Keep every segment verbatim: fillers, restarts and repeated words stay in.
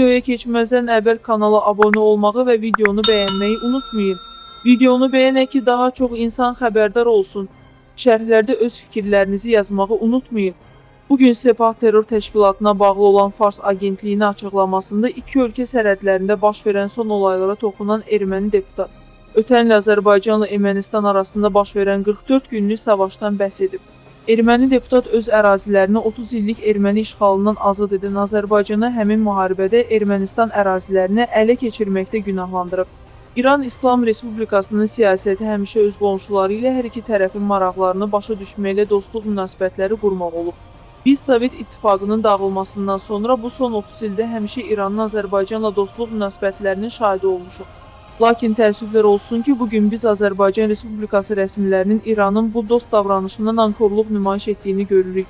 Videoya geçməzdən əvvəl kanala abunə olmağı və videonu bəyənməyi unutmayın. Videonu bəyənək ki, daha çox insan xəbərdar olsun. Şərhlərdə öz fikirlərinizi yazmağı unutmayın. Bugün SEPA terror təşkilatına bağlı olan Fars agentliyinin açıqlamasında iki ölkə sərhədlərində baş verən son olaylara toxunan erməni deputat, ötən il Azərbaycanla Ermənistan arasında baş verən qırx dörd günlük savaşdan bəhs edib. Erməni deputat öz ərazilərini otuz illik erməni işğalından azad edən Azərbaycanı həmin müharibədə Ermənistan ərazilərini ələ keçirməkdə günahlandırıb. İran İslam Respublikasının siyasəti həmişə öz qonşuları ilə hər iki tərəfin maraqlarını başa düşməklə dostluq münasibətləri qurmaq olub. Biz Sovet İttifaqının dağılmasından sonra bu son otuz ildə həmişə İranın Azərbaycanla dostluq münasibətlərinin şahidi olmuşuq. Lakin təəssüflər olsun ki, bugün biz Azərbaycan Respublikası rəsmilərinin İranın bu dost davranışından nankorluq nümayiş etdiyini görürük.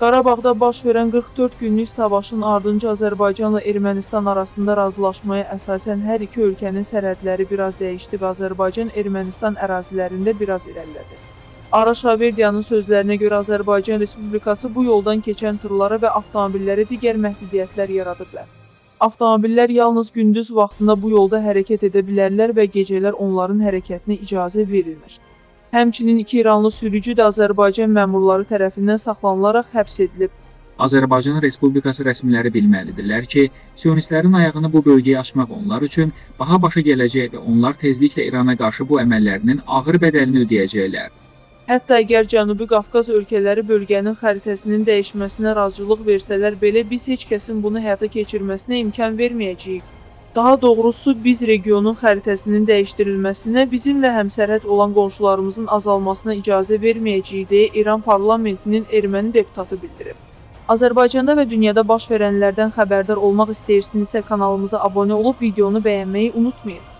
Qarabağda baş verən qırx dörd günlük savaşın ardınca Azərbaycanla Ermənistan arasında razılaşmaya əsasən hər iki ölkənin sərhədləri biraz dəyişdi və Azərbaycan Ermənistan ərazilərində biraz irəlilədi. Araş Averdianın sözlərinə görə Azərbaycan Respublikası bu yoldan keçən tırlara və avtomobillərə digər məhdudiyyətlər yaradıblar. Avtomobillər yalnız gündüz vaxtında bu yolda hərəkət edə bilərlər və gecələr onların hərəkətinə icazə verilmir. Həmçinin iki İranlı sürücü də Azərbaycan məmurları tərəfindən saxlanılaraq həbs edilib. Azərbaycan Respublikası rəsmiləri bilməlidirlər ki, siyonistlərin ayağını bu bölgəyə açmaq onlar üçün baha başa gələcək və onlar tezliklə İrana qarşı bu əməllərinin ağır bədəlini ödəyəcəklər. Hətta əgər Cənubi Qafqaz ölkələri bölgənin xəritəsinin dəyişməsinə razılıq versələr belə, biz heç kəsin bunu həyata keçirməsinə imkan verməyəcəyik. Daha doğrusu, biz regionun xəritəsinin dəyişdirilməsinə, bizimlə həmsərhəd olan qonşularımızın azalmasına icazə verməyəcəyik, deyə İran parlamentinin erməni deputatı bildirib. Azərbaycanda və dünyada baş verənlərdən xəbərdar olmaq istəyirsinizsə, kanalımıza abunə olub videonu bəyənməyi unutmayın.